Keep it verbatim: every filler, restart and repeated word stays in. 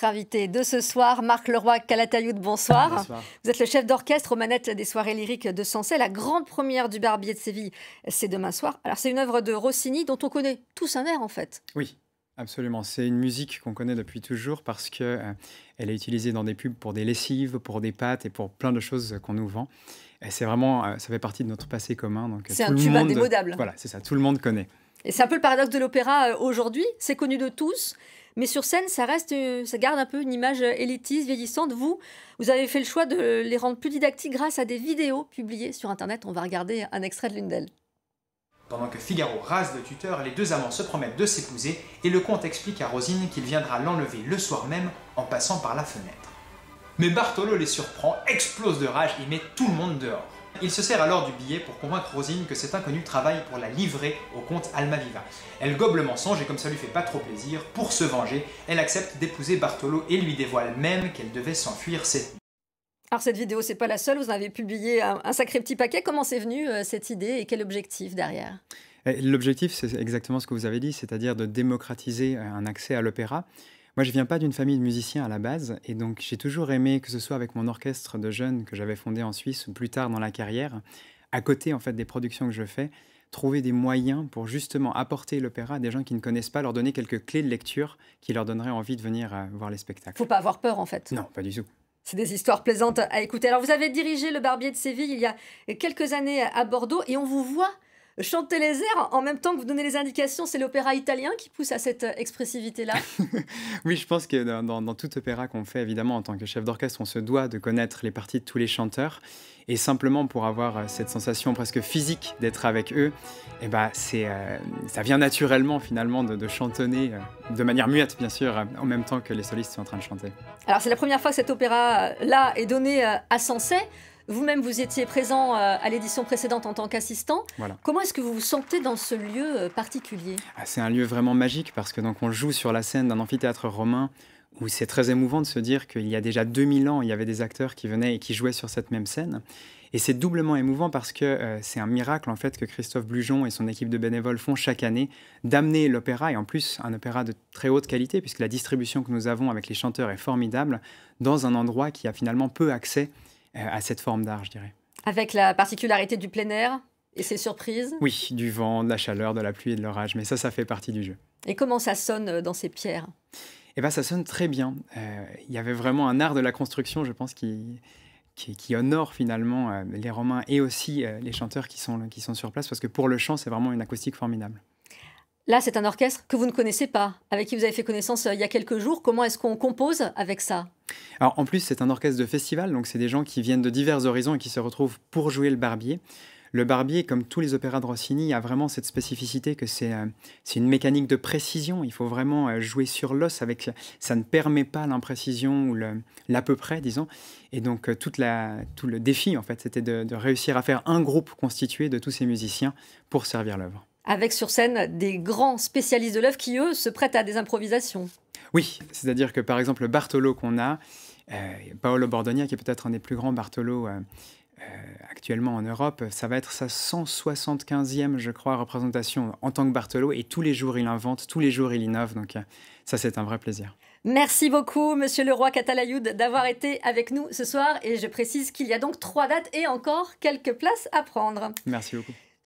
notre invité de ce soir, Marc Leroy-Calatayud, bonsoir. Bonsoir. Vous êtes le chef d'orchestre aux manettes des Soirées Lyriques de Sanxay. La grande première du Barbier de Séville, c'est demain soir. Alors, c'est une œuvre de Rossini dont on connaît tous un air, en fait. Oui, absolument. C'est une musique qu'on connaît depuis toujours parce que euh, elle est utilisée dans des pubs pour des lessives, pour des pâtes et pour plein de choses qu'on nous vend. Et c'est vraiment, euh, ça fait partie de notre passé commun. C'est un tube indémodable. Voilà, c'est ça, tout le monde connaît. Et c'est un peu le paradoxe de l'opéra aujourd'hui, c'est connu de tous, mais sur scène, ça reste, ça garde un peu une image élitiste, vieillissante. Vous, vous avez fait le choix de les rendre plus didactiques grâce à des vidéos publiées sur Internet. On va regarder un extrait de l'une d'elles. Pendant que Figaro rase le tuteur, les deux amants se promettent de s'épouser et le comte explique à Rosine qu'il viendra l'enlever le soir même en passant par la fenêtre. Mais Bartolo les surprend, explose de rage et met tout le monde dehors. Il se sert alors du billet pour convaincre Rosine que cet inconnu travaille pour la livrer au comte Almaviva. Elle gobe le mensonge et comme ça lui fait pas trop plaisir, pour se venger, elle accepte d'épouser Bartolo et lui dévoile même qu'elle devait s'enfuir cette nuit. Alors cette vidéo, c'est pas la seule, vous en avez publié un, un sacré petit paquet. Comment c'est venu euh, cette idée et quel objectif derrière? L'objectif, c'est exactement ce que vous avez dit, c'est-à-dire de démocratiser un accès à l'opéra. Moi, je ne viens pas d'une famille de musiciens à la base, et donc j'ai toujours aimé, que ce soit avec mon orchestre de jeunes que j'avais fondé en Suisse ou plus tard dans la carrière, à côté en fait des productions que je fais, trouver des moyens pour justement apporter l'opéra à des gens qui ne connaissent pas, leur donner quelques clés de lecture qui leur donneraient envie de venir euh, voir les spectacles. Faut pas avoir peur en fait. Non, pas du tout. C'est des histoires plaisantes à écouter. Alors vous avez dirigé le Barbier de Séville il y a quelques années à Bordeaux, et on vous voit chanter les airs en même temps que vous donnez les indications. C'est l'opéra italien qui pousse à cette expressivité-là? Oui, je pense que dans, dans, dans tout opéra qu'on fait, évidemment, en tant que chef d'orchestre, on se doit de connaître les parties de tous les chanteurs. Et simplement pour avoir cette sensation presque physique d'être avec eux, eh ben, c'est, euh, ça vient naturellement finalement de, de chantonner euh, de manière muette, bien sûr, euh, en même temps que les solistes sont en train de chanter. Alors c'est la première fois que cet opéra-là est donné euh, à Sanxay. Vous-même, vous étiez présent à l'édition précédente en tant qu'assistant. Voilà. Comment est-ce que vous vous sentez dans ce lieu particulier? Ah, c'est un lieu vraiment magique parce que donc on joue sur la scène d'un amphithéâtre romain où c'est très émouvant de se dire qu'il y a déjà deux mille ans, il y avait des acteurs qui venaient et qui jouaient sur cette même scène. Et c'est doublement émouvant parce que euh, c'est un miracle en fait que Christophe Blujon et son équipe de bénévoles font chaque année, d'amener l'opéra, et en plus un opéra de très haute qualité puisque la distribution que nous avons avec les chanteurs est formidable, dans un endroit qui a finalement peu accès à cette forme d'art, je dirais. Avec la particularité du plein air et ses surprises? Oui, du vent, de la chaleur, de la pluie et de l'orage, mais ça, ça fait partie du jeu. Et comment ça sonne dans ces pierres? Eh bien, ça sonne très bien. Euh, il y avait vraiment un art de la construction, je pense, qui, qui, qui honore finalement euh, les Romains et aussi euh, les chanteurs qui sont, qui sont sur place, parce que pour le chant, c'est vraiment une acoustique formidable. Là, c'est un orchestre que vous ne connaissez pas, avec qui vous avez fait connaissance euh, il y a quelques jours. Comment est-ce qu'on compose avec ça? Alors, en plus, c'est un orchestre de festival, donc c'est des gens qui viennent de divers horizons et qui se retrouvent pour jouer le Barbier. Le Barbier, comme tous les opéras de Rossini, a vraiment cette spécificité que c'est euh, une mécanique de précision. Il faut vraiment euh, jouer sur l'os, avec, ça ne permet pas l'imprécision ou l'à peu près, disons. Et donc, euh, toute la, tout le défi, en fait, c'était de, de réussir à faire un groupe constitué de tous ces musiciens pour servir l'œuvre. Avec sur scène des grands spécialistes de l'œuvre qui, eux, se prêtent à des improvisations. Oui, c'est-à-dire que, par exemple, Bartolo qu'on a, euh, Paolo Bordogna, qui est peut-être un des plus grands Bartolo euh, euh, actuellement en Europe, ça va être sa cent soixante-quinzième, je crois, représentation en tant que Bartolo, et tous les jours, il invente, tous les jours, il innove, donc euh, ça, c'est un vrai plaisir. Merci beaucoup, Monsieur Leroy-Calatayud, d'avoir été avec nous ce soir, et je précise qu'il y a donc trois dates et encore quelques places à prendre. Merci beaucoup.